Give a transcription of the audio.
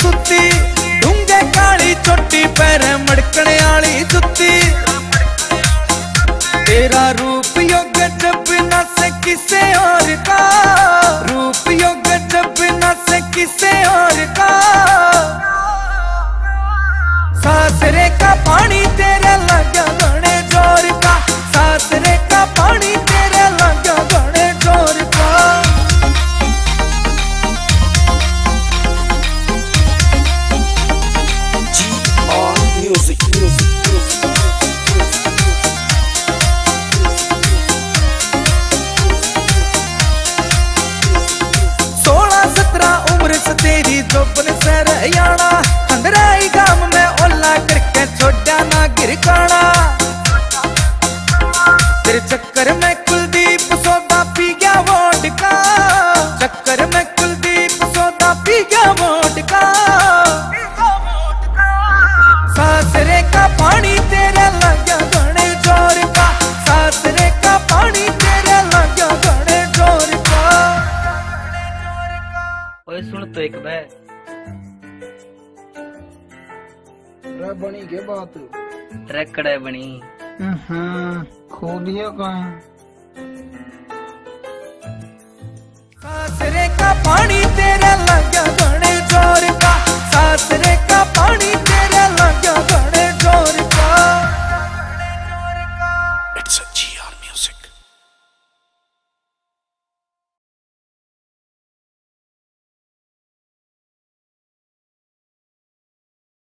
सुती डूंगे काली चोटी पैर मड़कने वाली जुत्ती। तेरा रूप योग जब ना से किसे और का, रूप योग जब ना से किसे और का। सासरे का पानी तेरे लगा गणे जोर का, सासरे का पानी तेरे लगा गणे जोर का। तेरी दोपन सर याना अंदराई गाम में ओला करके छोड़ा ना गिरकाना। तेरे चक्कर में कुलदीप सोदा पी गया वोडका, चक्कर में कुलदीप सोदा पी गया वोडका। सासरे का पानी तेरे लगा गणे जोर का, सासरे का पानी तेरे लगा गणे जोर का। ओए सुन तो एक बार बनी के बात ट्रैक कड़ा बनी खो दिया कहाँ। सासरे का पानी तेरा लगा गणे जोर का, सासरे का पानी।